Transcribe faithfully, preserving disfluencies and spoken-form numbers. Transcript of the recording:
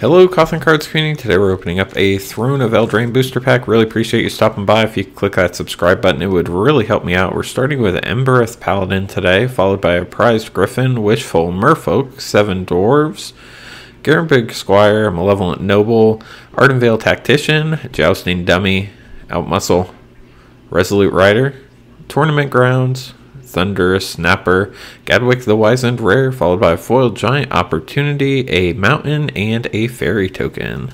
Hello, Cothern Cards community. Today we're opening up a Throne of Eldraine booster pack. Really appreciate you stopping by. If you click that subscribe button, it would really help me out. We're starting with Embereth Paladin today, followed by a Prized Griffin, Wishful Merfolk, Seven Dwarves, Garen Big Squire, Malevolent Noble, Ardenvale Tactician, Jousting Dummy, Outmuscle, Resolute Rider, Tournament Grounds, Thunderous Snapper, Gadwick the Wise and Rare, followed by a Foiled Giant Opportunity, a Mountain, and a Fairy Token.